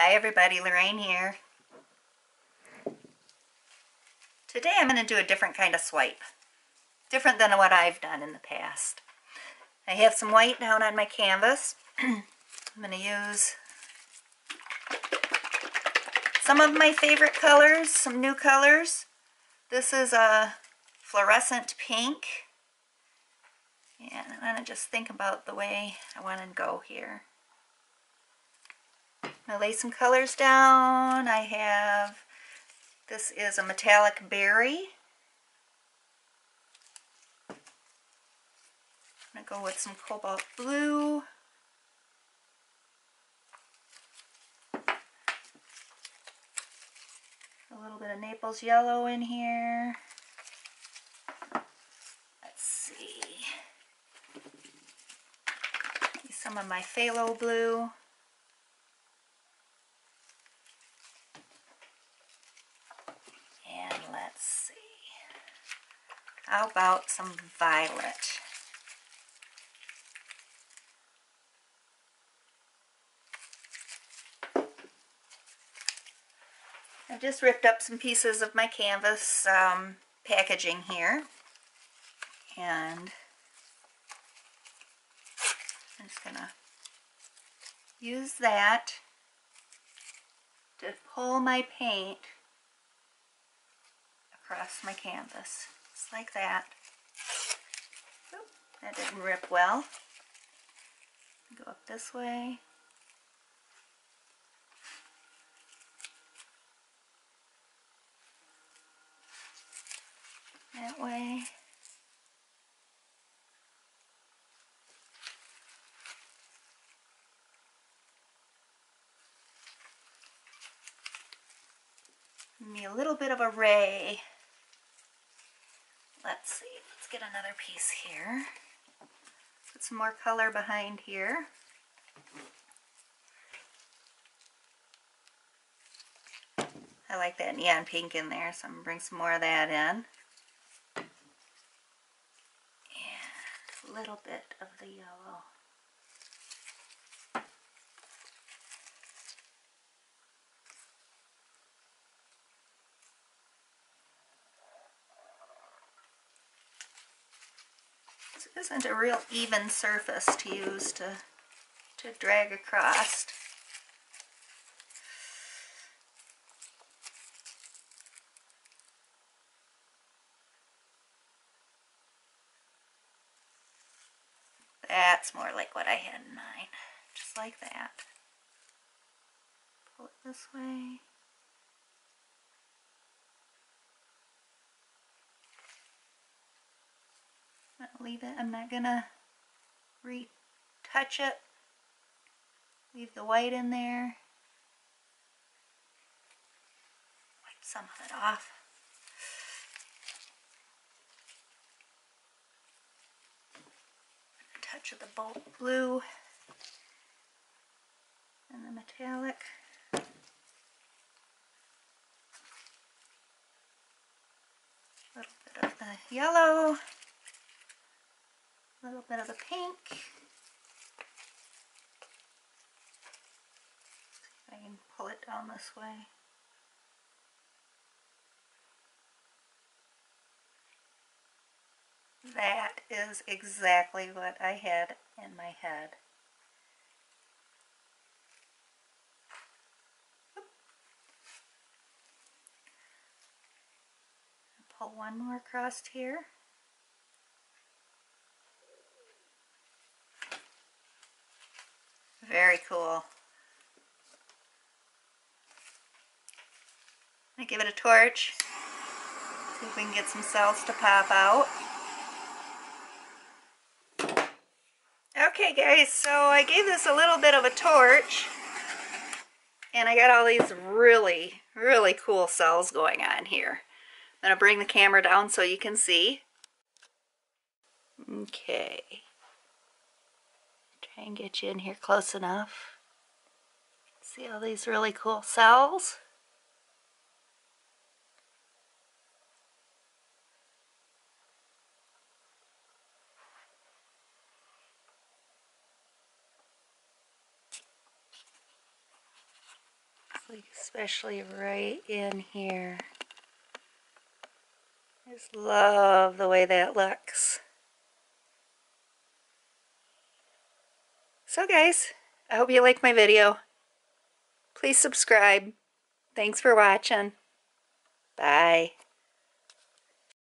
Hi everybody, Lorraine here. Today I'm going to do a different kind of swipe. Different than what I've done in the past. I have some white down on my canvas. I'm going to use some of my favorite colors, some new colors. This is a fluorescent pink. And I want to just think about the way I want to go here. I'm going to lay some colors down. I have, this is a metallic berry. I'm going to go with some cobalt blue. A little bit of Naples yellow in here. Let's see. Some of my phthalo blue. How about some violet? I've just ripped up some pieces of my canvas packaging here, and I'm just gonna use that to pull my paint across my canvas. Just like that. Oop, that didn't rip well. Go up this way. That way. Give me a little bit of a ray. Let's see, let's get another piece here. Put some more color behind here. I like that neon pink in there, so I'm gonna bring some more of that in. And a little bit of the yellow. This isn't a real even surface to use to drag across. That's more like what I had in mind. Just like that. Pull it this way. Leave it. I'm not gonna retouch it. Leave the white in there. Wipe some of it off. A touch of the bold blue and the metallic. A little bit of the yellow. A little bit of the pink. See if I can pull it down this way. That is exactly what I had in my head. Pull one more across here. Very cool. I give it a torch. See if we can get some cells to pop out. Okay guys, so I gave this a little bit of a torch and I got all these really, really cool cells going on here. I'm going to bring the camera down so you can see. Okay. Try and get you in here close enough. See all these really cool cells? like especially right in here. I just love the way that looks. So guys, I hope you like my video. Please subscribe. Thanks for watching. Bye.